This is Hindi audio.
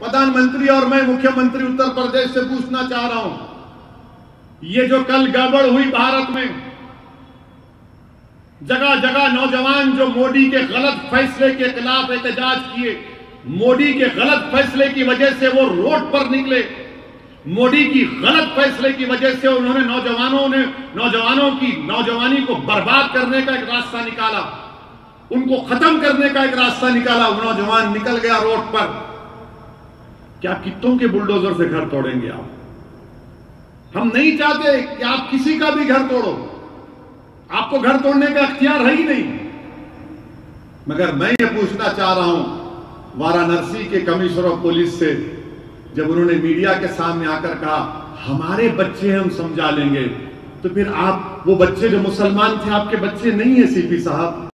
प्रधानमंत्री और मैं मुख्यमंत्री उत्तर प्रदेश से पूछना चाह रहा हूं, ये जो कल गड़बड़ हुई भारत में, जगह जगह नौजवान जो मोदी के गलत फैसले के खिलाफ एहतजाज किए, मोदी के गलत फैसले की वजह से वो रोड पर निकले, मोदी की गलत फैसले की वजह से उन्होंने नौजवानों की नौजवानी को बर्बाद करने का एक रास्ता निकाला, उनको खत्म करने का एक रास्ता निकाला। नौजवान निकल गया रोड पर। क्या कितनों के बुलडोजर से घर तोड़ेंगे आप? हम नहीं चाहते कि आप किसी का भी घर तोड़ो, आपको घर तोड़ने का अख्तियार है ही नहीं। मगर मैं ये पूछना चाह रहा हूं वाराणसी के कमिश्नर ऑफ पुलिस से, जब उन्होंने मीडिया के सामने आकर कहा हमारे बच्चे हैं हम समझा लेंगे, तो फिर आप वो बच्चे जो मुसलमान थे आपके बच्चे नहीं है सीपी साहब।